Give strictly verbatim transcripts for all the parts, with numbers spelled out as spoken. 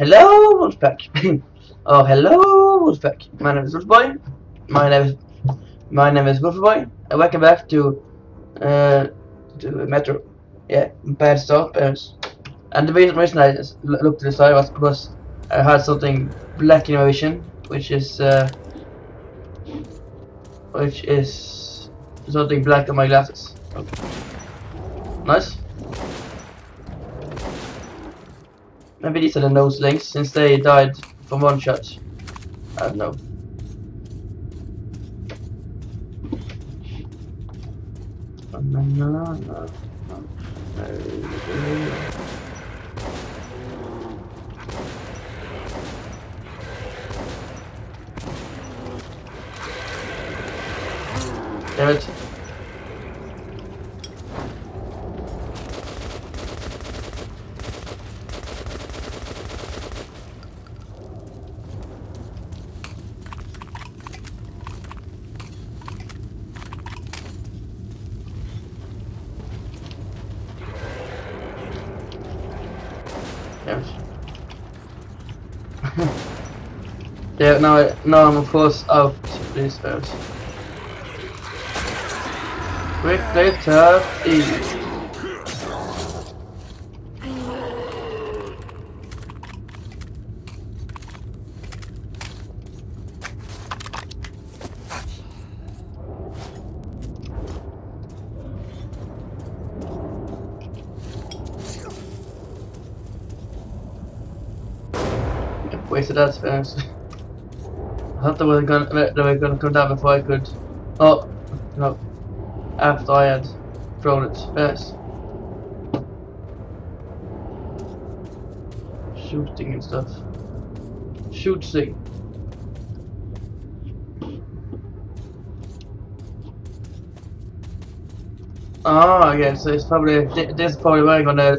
Hello, Wolfpack. Oh, hello, Wolfpack. My name is Wolfboy. My name is my name is Wolfboy. And welcome back to uh to Metro. Yeah, Empire State Buildings. And the reason I looked to the side was because I had something black in my vision, which is uh, which is something black on my glasses. Okay. Nice. Maybe these are the nose links, since they died from one shot. I don't know. Damn it. Yeah, now, now I'm of course out of these spells. Quickly tap E. I've wasted that spells. I thought they were gonna they were gonna come down before I could. Oh no! After I had thrown it first, shooting and stuff. Shooting. Ah, okay. So it's probably this is probably where I'm gonna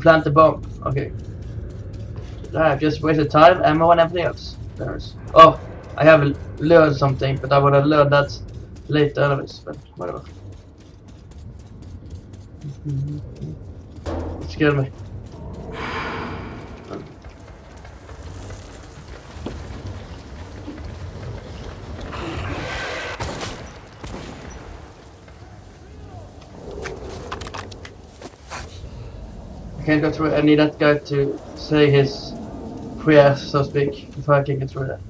plant the bomb. Okay. I've just wasted time, ammo, and everything else. There's. Oh. I have learned something, but I want to learn that later, anyways, but whatever. It scared me. I can't go through. I need that guy to say his prayers, so to speak, before I can get through that.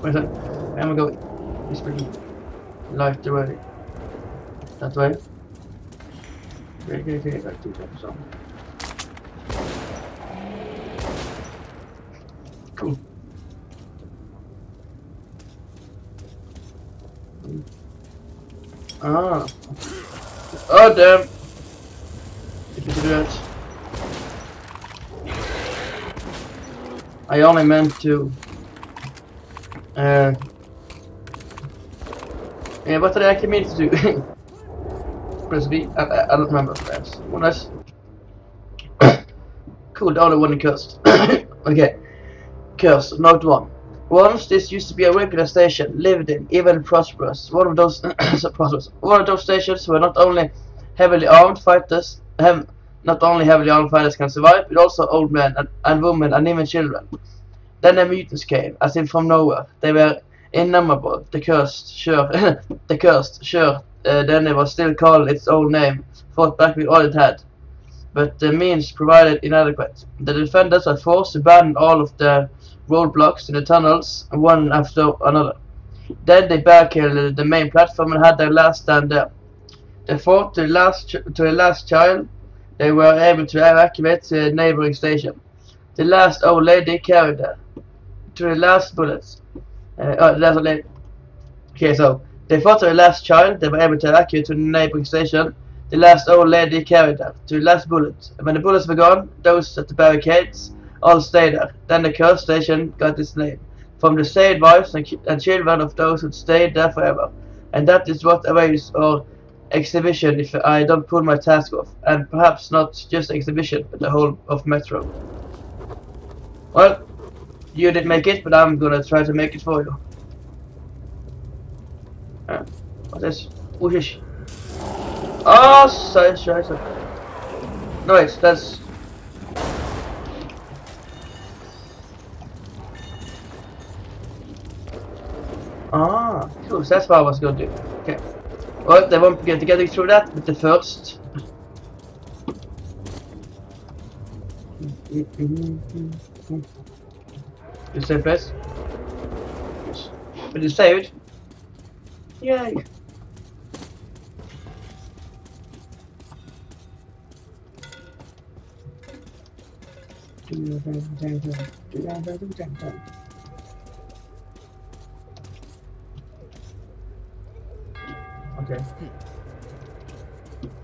Where's that? I'm gonna go. He's pretty light the way. That way. Okay, okay, okay. Back to that song. Cool. Ah. Oh damn. If you do that. I only meant to. Uh, yeah, what did I actually mean to do? Press B. I, I, I don't remember. That's one nice. Cool, the other one cursed. Okay. Cursed, note one. Once this used to be a regular station, lived in, even prosperous. One of those prosperous. One of those stations where not only heavily armed fighters have not only heavily armed fighters can survive, but also old men and, and women and even children. Then the mutants came, as in from nowhere. They were innumerable. The cursed, sure. The cursed, sure. Uh, then it was still called its old name, fought back with all it had. But the means provided inadequate. The defenders were forced to abandon all of the roadblocks in the tunnels, one after another. Then they barricaded the main platform and had their last stand there. They fought to the last, ch to the last child. They were able to evacuate the neighboring station. The last old lady carried her. To the last bullets. Uh, oh, the last old lady. Okay, so they fought to the last child. They were able to evacuate to the neighboring station. The last old lady carried her. To the last bullet. And when the bullets were gone, those at the barricades all stayed there. Then the cursed station got its name from the saved wives and, and children of those who stayed there forever. And that is what awaits our exhibition if I don't pull my task off. And perhaps not just exhibition, but the whole of Metro. Well, you didn't make it, but I'm gonna try to make it for you. Uh, what is? Whoosh. Oh, so scheiße. Nice, that's... Ah, cool, so that's what I was gonna do. Okay. Well, they won't be getting through that, but the first... You save place? Yes. But you saved? Yay! Okay.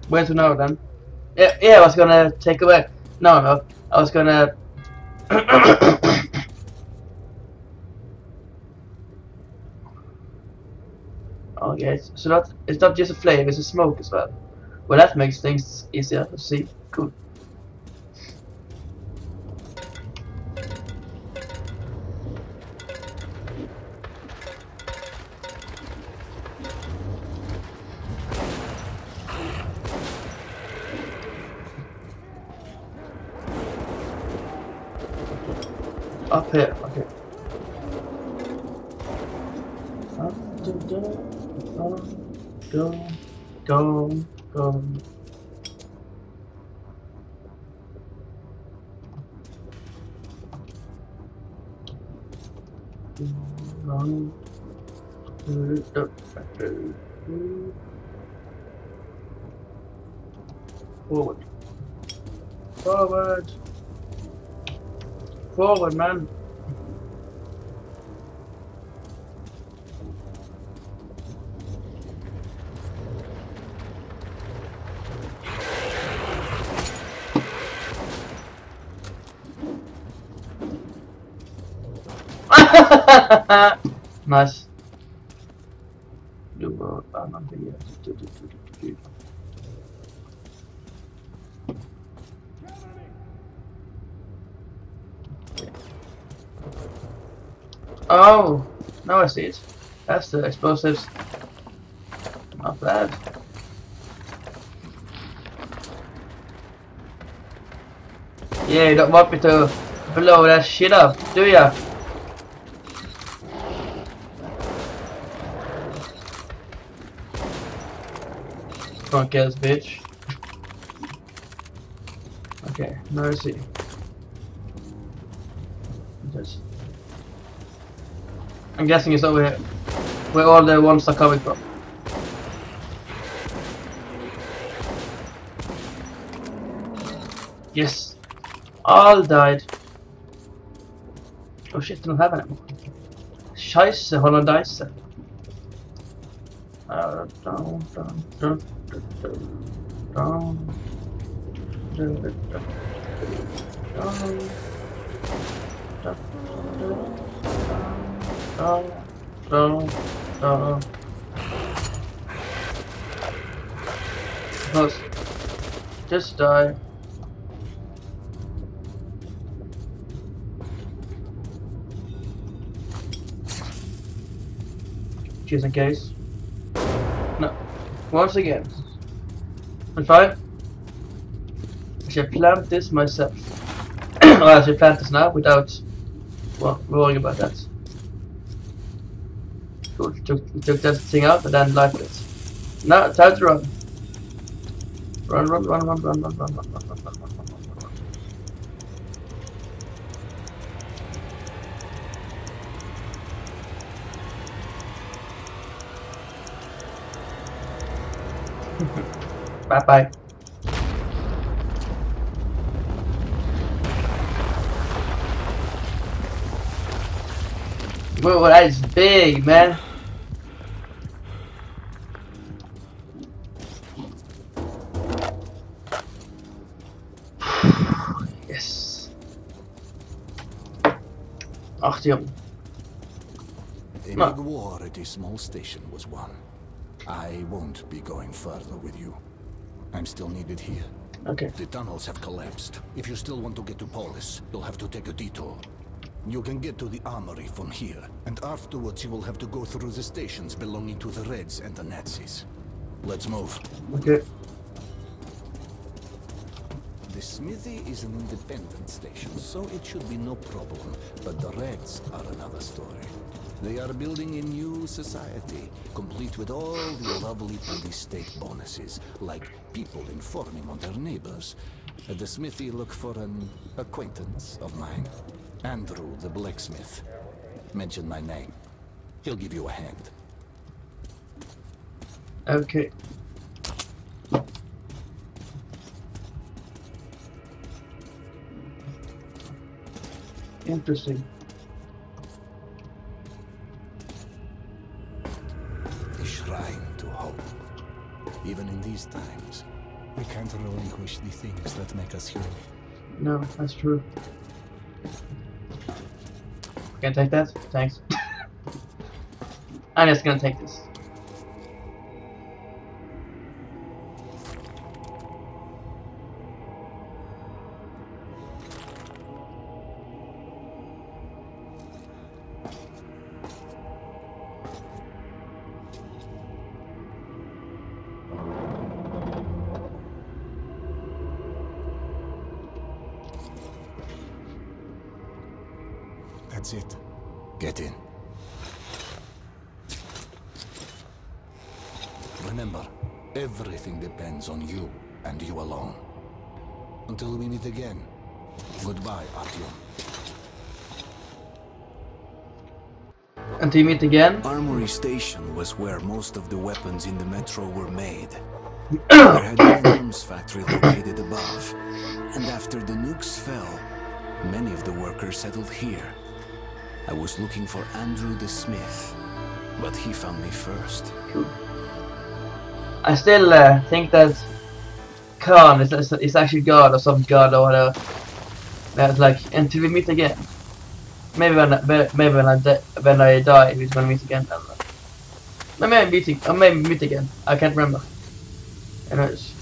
Where to now then? Yeah, yeah, I was gonna take away. No, no. I was gonna. Okay, so that it's not just a flame; it's a smoke as well. Well, that makes things easier to see. Cool. Up here, okay. Up to go, go, go, go. Forward. Forward. Forward, man. Nice. Do Oh, now I see it. That's the explosives. Not bad. Yeah, you don't want me to blow that shit up, do ya? Drunk ass bitch. Okay, now I see. Just I'm guessing it's over here, where all the ones are coming from. Yes, all died. Oh shit, I don't have any more. Scheiße, holla dice. Uh, down, down, down, down, down, down, down, down, down. Down, down, down. Close. Just die. Just in case. No. Once again. And five. I should plant this myself. Or I should plant this now without, well, worrying about that. Cool. Took, took that thing out and then like it. Now time to run. Run, run, run, run, run, run, run, run, run, run, run, run. Bye bye. Whoa, that is big, man. Yep. In no. the war at a small station was won. I won't be going further with you. I'm still needed here. Okay. The tunnels have collapsed. If you still want to get to Polis, you'll have to take a detour. You can get to the Armory from here, and afterwards you will have to go through the stations belonging to the Reds and the Nazis. Let's move. Okay. The Smithy is an independent station, so it should be no problem. But the Reds are another story. They are building a new society, complete with all the lovely police state bonuses, like people informing on their neighbors. At the Smithy, look for an acquaintance of mine, Andrew the blacksmith. Mention my name. He'll give you a hand. Okay. Interesting. A shrine to hope. Even in these times, we can't relinquish the things that make us human. No, that's true. Can I take that? Thanks. I'm just gonna take this. That's it. Get in. Remember, everything depends on you and you alone. Until we meet again. Goodbye, Artyom. Until you meet again? Armory Station was where most of the weapons in the metro were made. There had been a arms factory located above, and after the nukes fell, many of the workers settled here. I was looking for Andrew the Smith, but he found me first. Cool. I still uh, think that Khan is, is actually God or some god or whatever. That's like until we meet again. Maybe when I, maybe when I when I die, we're gonna meet again. I don't know. Maybe meeting. Or maybe meet again. I can't remember. Anyways.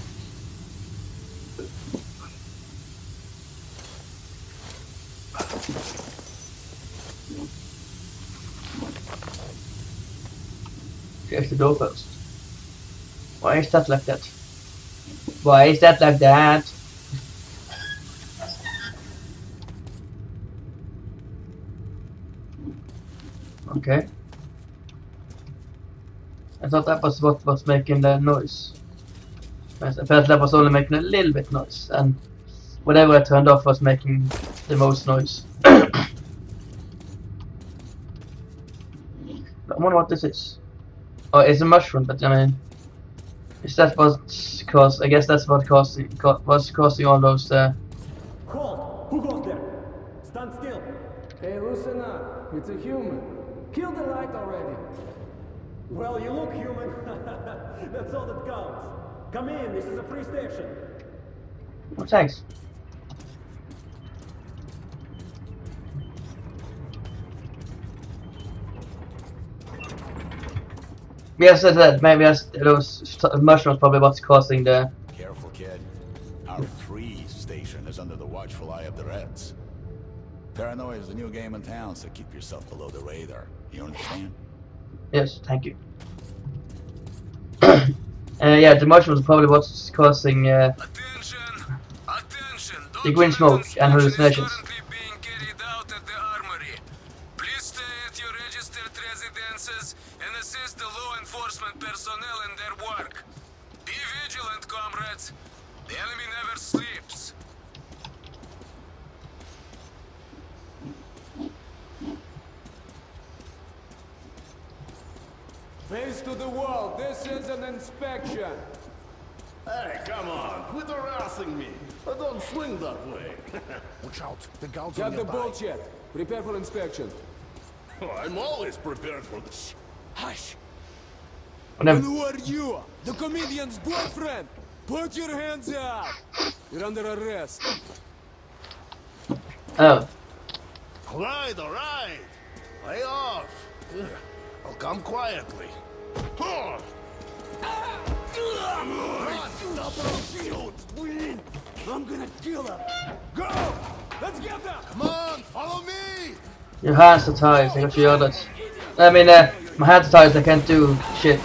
Check the door first. Why is that like that? Why is that like that? Okay. I thought that was what was making the noise. I felt that was only making a little bit noise, and whatever I turned off was making the most noise. I wonder what this is. Oh, it's a mushroom, but I mean, is that what caused? I guess that's what caused what's causing all those. Uh... Call. Who goes there? Stand still. Hey, listen up. It's a human. Kill the light already. Well, you look human. That's all that counts. Come in. This is a free station. Oh, thanks. Yes, that's that. Maybe that's those mushrooms. Probably what's causing the. Careful, kid. Our free station is under the watchful eye of the Reds. Paranoia is the new game in town, so keep yourself below the radar. You understand? Yes, thank you. uh, yeah, the mushrooms are probably what's causing uh, attention. Attention. the green smoke and hallucinations. Assist the law enforcement personnel in their work. Be vigilant, comrades. The enemy never sleeps. Face to the wall. This is an inspection. Hey, come on. Quit harassing me. I don't swing that way. Watch out. The guards are nearby. Cut the bullshit. Prepare for inspection. Oh, I'm always prepared for this. Hush! And who are you? The comedian's boyfriend! Put your hands up! You're under arrest. Oh. Alright, alright. Lay off. I'll come quietly. Huh. I'm gonna kill him. Go! Let's get them! Come on, follow me! Your hands are tied, I got your orders. I mean, uh, my hands are tied, I can't do shit.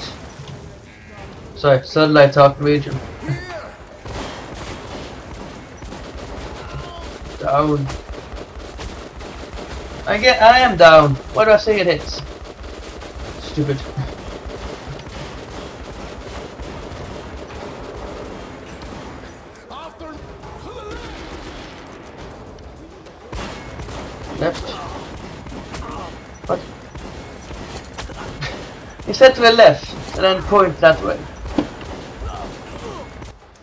Sorry, suddenly I talk region. Down. I get. I am down. Why do I say it hits? Stupid. Left. What? He said to the left, and then point that way.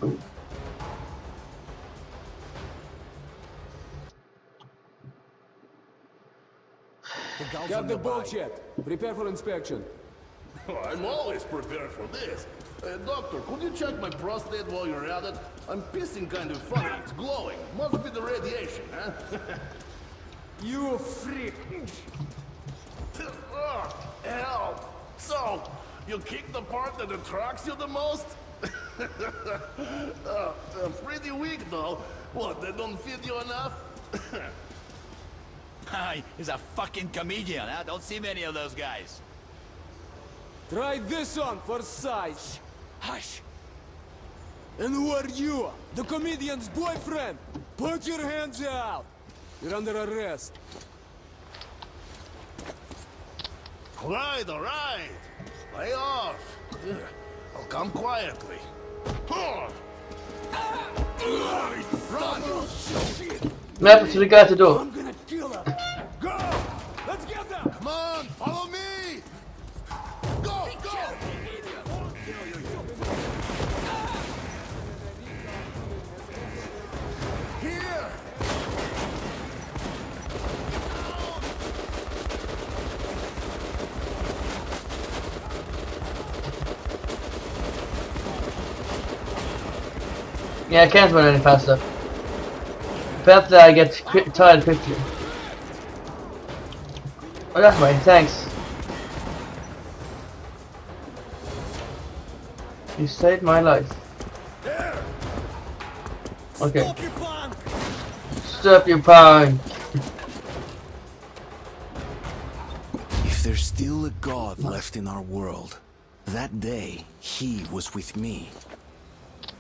Ooh. Got the bullshit. Prepare for inspection. Oh, I'm always prepared for this. Uh, doctor, could you check my prostate while you're at it? I'm pissing kind of funny. It's glowing. Must be the radiation, huh? You freak! Oh, hell! So, you kick the part that attracts you the most? uh, pretty weak, though. What, they don't feed you enough? Hi, he's a fucking comedian, huh? Don't see many of those guys. Try this on for size. Hush! And who are you? The comedian's boyfriend! Put your hands out! You're under arrest. All right, all right. Lay off. I'll come quietly. Map it to the guy at the door. I'm gonna kill him. Go! Let's get them! Come on, follow me! Go, go! Here! Yeah, I can't run any faster. Perhaps I get tired quickly. Oh, that's right, thanks. You saved my life. Okay. Stop your punk! If there's still a god left in our world, that day he was with me.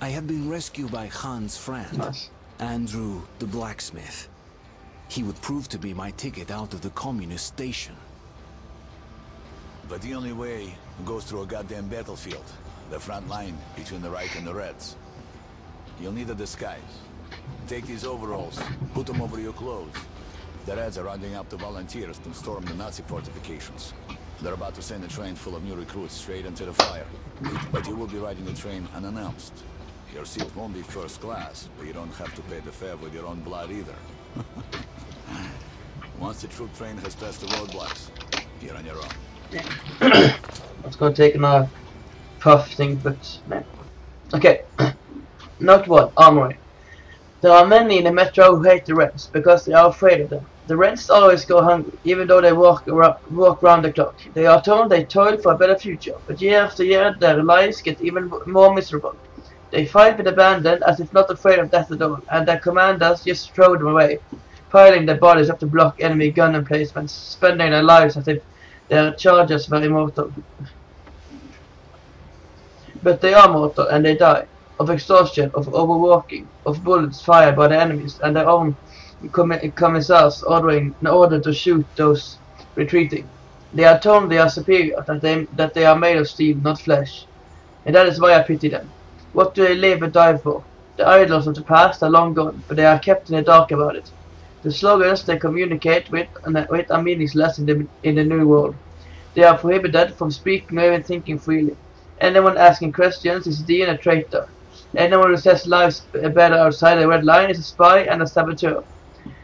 I had been rescued by Han's friend, nice. Andrew the blacksmith. He would prove to be my ticket out of the communist station. But the only way goes through a goddamn battlefield, the front line between the Reich and the Reds. You'll need a disguise. Take these overalls, put them over your clothes. The Reds are rounding up the volunteers to storm the Nazi fortifications. They're about to send a train full of new recruits straight into the fire. But you will be riding the train unannounced. Your seat won't be first class, but you don't have to pay the fare with your own blood either. Once the troop train has passed the roadblocks, you're on your own. Let's go take another puff thing, but man. Okay. Note one, Armory. There are many in the metro who hate the Reds because they are afraid of them. The Reds always go hungry, even though they walk around, walk round the clock. They are told they toil for a better future, but year after year their lives get even more miserable. They fight with abandon, as if not afraid of death at all, and their commanders just throw them away, piling their bodies up to block enemy gun emplacements, spending their lives as if their charges were immortal. But they are mortal, and they die, of exhaustion, of overworking, of bullets fired by their enemies, and their own comm commissars ordering in order to shoot those retreating. They are told they are superior, that they, that they are made of steel, not flesh. And that is why I pity them. What do they live and die for? The idols of the past are long gone, but they are kept in the dark about it. The slogans they communicate with, with are meaningless in the, in the new world. They are prohibited from speaking or even thinking freely. Anyone asking questions is deemed a traitor. Anyone who says life's better outside the red line is a spy and a saboteur.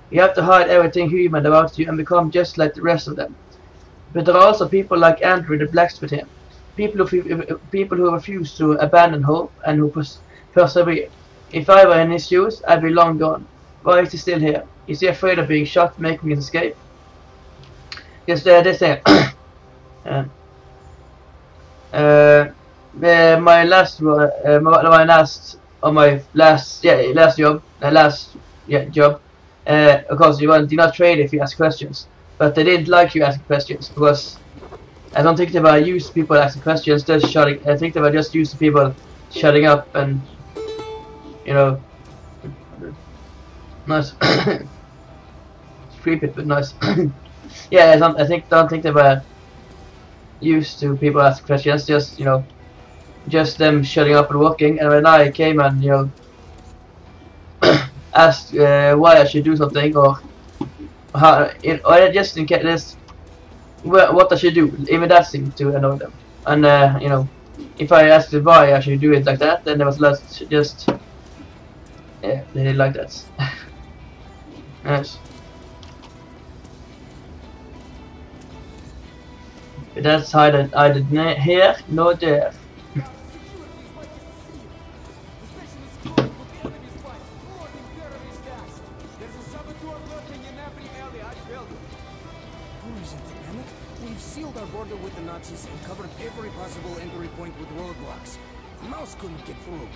You have to hide everything human about you and become just like the rest of them. But there are also people like Andrew the blacksmith here. People who, people who refuse to abandon hope and who pers persevere. If I were in his shoes, I'd be long gone. Why is he still here? Is he afraid of being shot, making his escape? Yes, they they say. uh, uh, my last, uh, my last, or my last, yeah, last job, my last, yeah, job. Uh, of course, you do not trade if you ask questions, but they didn't like you asking questions because. I don't think they were used to people asking questions, just shutting. I think they were just used to people shutting up and, you know, Nice. Stupid, but nice. Yeah, I don't. I think don't think they were used to people asking questions. Just you know, just them shutting up and walking. And when I came and you know asked uh, why I should do something or how, it, or just in case this, what I should do, even that seemed to annoy them. And uh, you know, if I asked why I should do it like that, then there was less just. Yeah, they did like that. Yes. But that's how that I did not here, no there. We've sealed our border with the Nazis and covered every possible entry point with roadblocks. Mouse couldn't get through.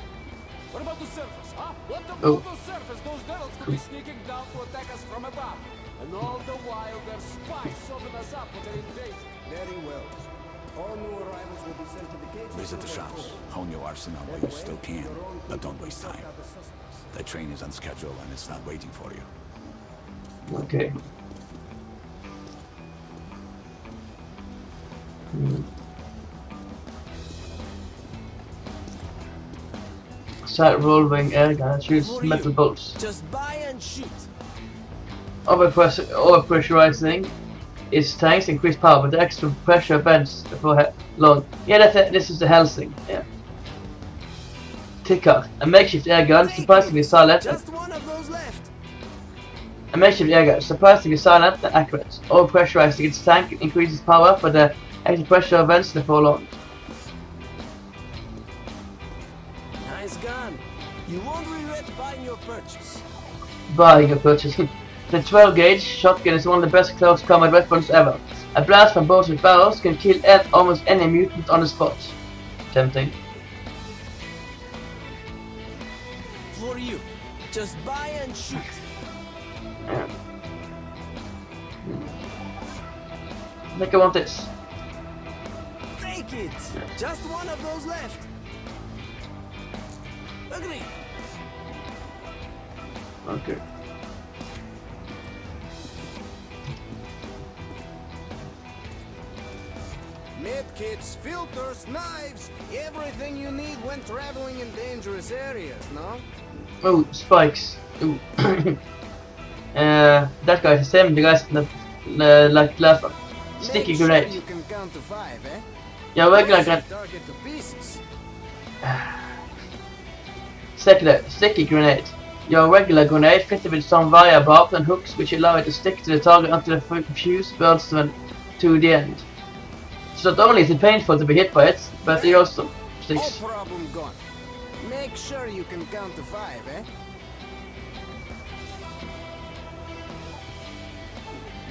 What about the surface, huh? What about the surface? Those devils could be sneaking down to attack us from above. And all the while, their spies serving us up with their invasion. Very well. All new arrivals will be sent to the gates. Visit the shops. Hone your arsenal while you still can. But don't waste time. The train is on schedule and it's not waiting for you. Okay. Hmm. Rolling air guns, use metal bolts. Just buy and shoot. Overpressurizing its tanks increase power, but the extra pressure bends for long. Yeah, that's a, this is the Hellsing. Yeah. Ticker. A makeshift air gun, surprisingly silent. Just one of those left. A makeshift air gun, surprisingly silent and accurate. Overpressurizing its tank increases power, but the extra pressure bends for long. You won't regret buying your purchase. Buying a purchase. The twelve gauge shotgun is one of the best close combat weapons ever. A blast from both with barrels can kill almost any mutant on the spot. Tempting. For you, just buy and shoot. Yeah. I think I want this. Take it. Yeah. Just one of those left. Agree. Okay. Medkits, filters, knives, everything you need when traveling in dangerous areas, no? Oh, spikes. Ooh. uh, that guy's the same, the guy's the, uh, like last one. Sticky sure grenade. You can count to five, eh? Yeah, we're gonna get. Sticky, sticky grenade. Your regular grenade fitted with some wire barbs and hooks which allow it to stick to the target until the fuse bursts to the end. So not only is it painful to be hit by it, but it also sticks. No problem gone. Make sure you can count to five, eh?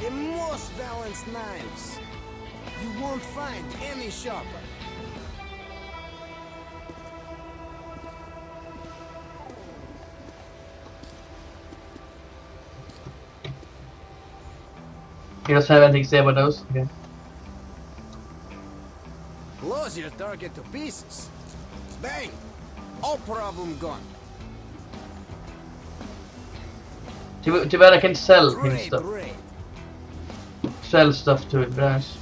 The most balanced knives. You won't find any sharper. You don't have anything to say about those? Okay. Blows your target to pieces. Bang! All problem gone. Too, too bad I can sell great, stuff. Great. Sell stuff to it, guys.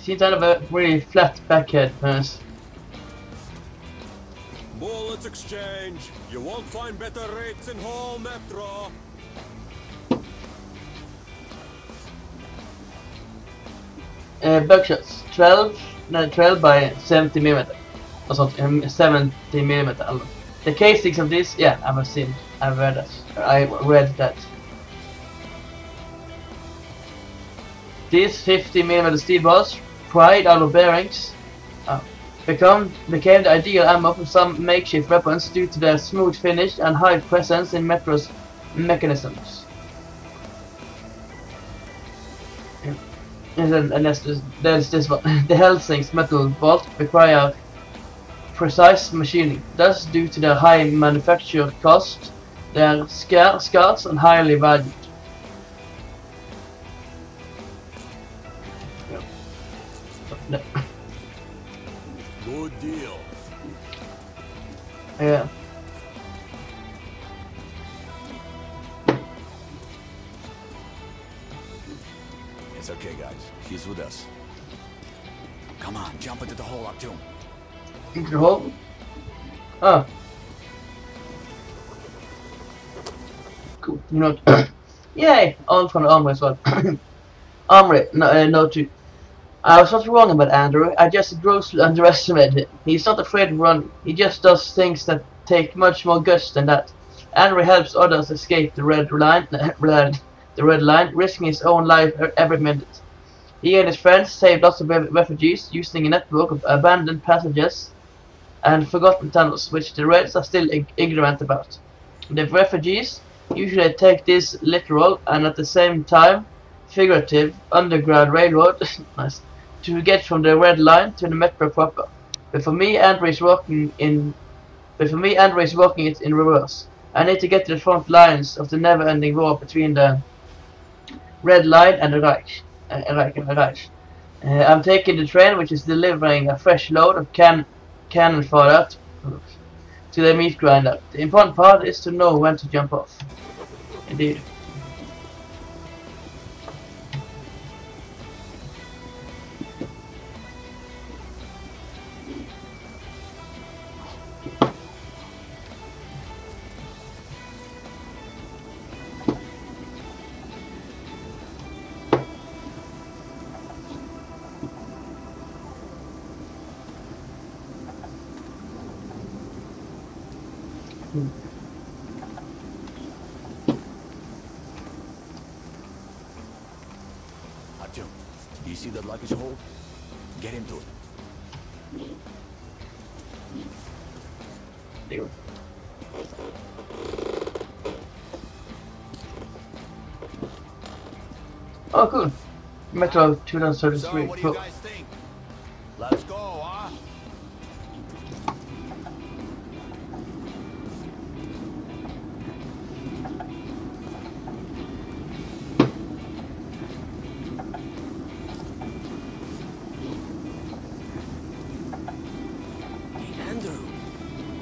Seems to have a really flat backhead, guys. Bullets exchange. You won't find better rates in whole Metro. Uh, Buckshots. twelve, no, twelve by seventy millimeter. Or something. seventy millimeter. I don't know. The K six of this, yeah, I've seen. I've read that. I read that. These fifty millimeter steel balls, pried out of bearings. Oh. Become, became the ideal ammo for some makeshift weapons due to their smooth finish and high presence in Metro's mechanisms. Yeah. And then, unless there's, there's this one. The Hellsing's metal bolt require precise machining. Thus, due to their high manufacture cost, they are scarce and highly valued. No. Good deal. Yeah. It's okay, guys. He's with us. Come on, jump into the hole up to him. Into the hole? Ah. Cool. You know. Yay! I'm trying to arm myself. Armory. No, uh, no two. I was not wrong about Andrew. I just grossly underestimated him. He's not afraid to run. He just does things that take much more guts than that. Andrew helps others escape the red line, the red line, risking his own life every minute. He and his friends saved lots of refugees using a network of abandoned passages and forgotten tunnels, which the Reds are still ig ignorant about. The refugees usually take this literal and at the same time figurative underground railroad nice, to get from the red line to the metro proper. But for me, Andrew is walking in. But for me, Andrew is walking it in reverse. I need to get to the front lines of the never-ending war between the red line and the Reich. Uh, Reich, Reich. Uh, I'm taking the train, which is delivering a fresh load of can cannon fodder to the meat grinder. The important part is to know when to jump off. Indeed. Artyom, do you see that luggage hole? Get into it. There. Oh, cool. Metro two thousand thirty-three. So, what do you guys think? Let's go.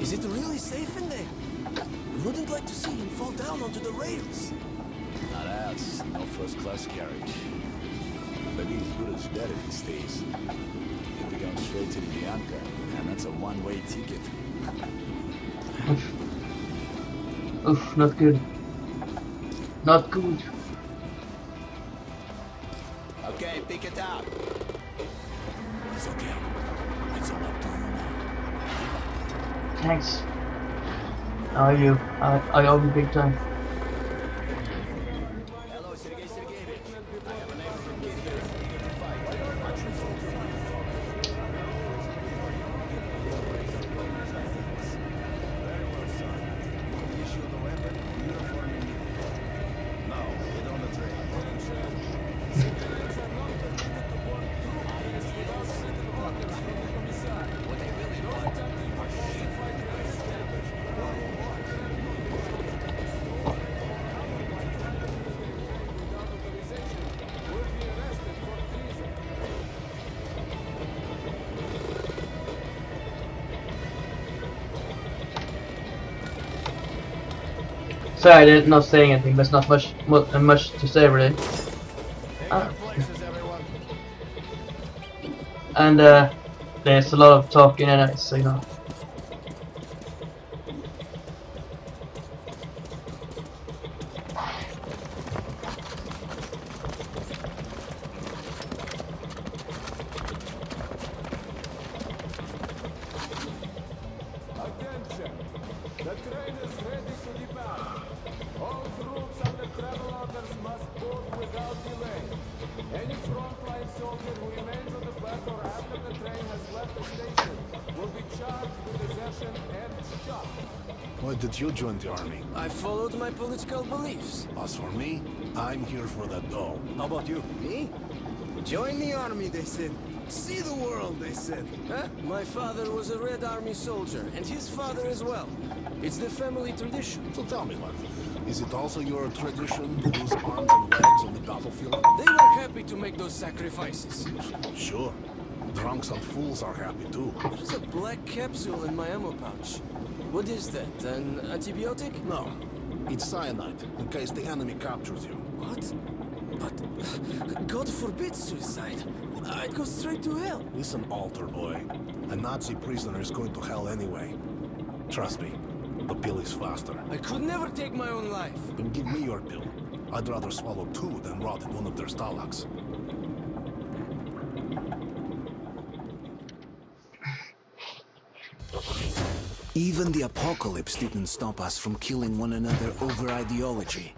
Is it really safe in there? I wouldn't like to see him fall down onto the rails. Not us. No first-class carriage. But he's good as dead if he stays. He'll be going straight to the Bianca, and that's a one-way ticket. Oof. Oof, not good. Not good. Okay, pick it up. It's okay. It's all up to you. Thanks. How are you? I, I owe you big time. Hello, Sergei Sergeyevich. I have a name for Kid. Sorry, I did not say anything, but it's not much much to say really. Ah. And uh, there's a lot of talking in it, so you know. Why did you join the army? I followed my political beliefs. As for me, I'm here for that dough. How about you? Me? Join the army, they said. See the world, they said. Huh? My father was a Red Army soldier, and his father as well. It's the family tradition. So tell me, lad, is it also your tradition to lose arms and legs on the battlefield? They were happy to make those sacrifices. Sure. Drunks and fools are happy too. There's a black capsule in my ammo pouch. What is that? An antibiotic? No. It's cyanide, in case the enemy captures you. What? But God forbid suicide. I'd go straight to hell. Listen, altar boy. A Nazi prisoner is going to hell anyway. Trust me, the pill is faster. I could never take my own life. Then give me your pill. I'd rather swallow two than rot in one of their stalags. Even the apocalypse didn't stop us from killing one another over ideology.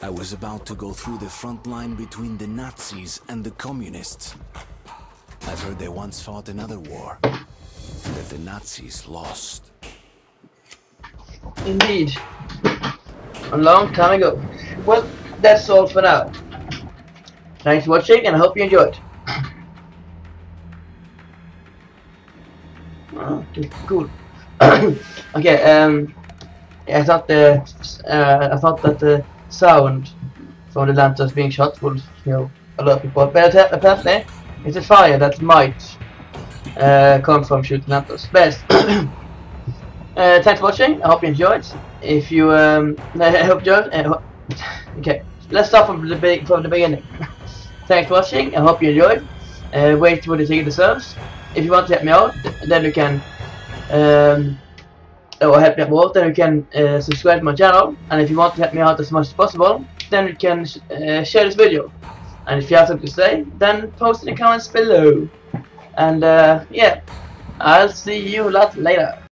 I was about to go through the front line between the Nazis and the Communists. I've heard they once fought another war that the Nazis lost. Indeed. A long time ago. Well, that's all for now. Thanks for watching and I hope you enjoyed. Okay, cool. Okay, um yeah, I thought the uh, I thought that the sound from the lanterns being shot would, you know, a lot of people, but apparently it's a fire that might uh, come from shooting lanterns. Best. Uh, thanks for watching. I hope you enjoyed. If you um, I hope you enjoyed. Uh, okay, let's start from the big from the beginning. Thanks for watching. I hope you enjoyed. Uh, wait for the ticket deserves. If you want to help me out, then you can um, or help me out, then you can uh, subscribe to my channel. And if you want to help me out as much as possible, then you can sh uh, share this video. And if you have something to say, then post in the comments below. And uh, yeah, I'll see you a lot later.